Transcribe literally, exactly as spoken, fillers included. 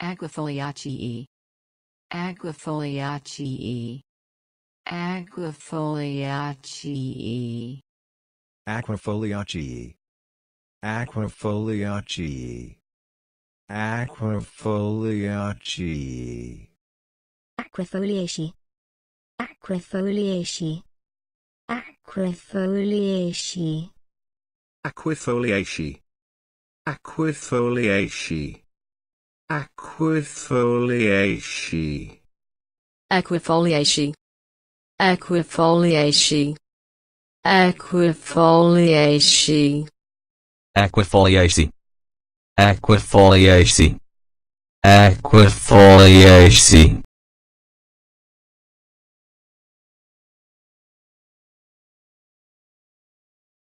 Aquifoliaceae. Aquifoliaceae. Aquifoliaceae. Aquifoliaceae. Aquifoliaceae. Aquifoliaceae. Aquifoliaceae. Aquifoliaceae. Aquifoliaceae. Aquifoliaceae. Aquifoliaceae. Aquifoliaceae. Aquifoliaceae. Aquifoliaceae. Aquifoliaceae. Aquifoliaceae. Aquifoliaceae. Aquifoliaceae.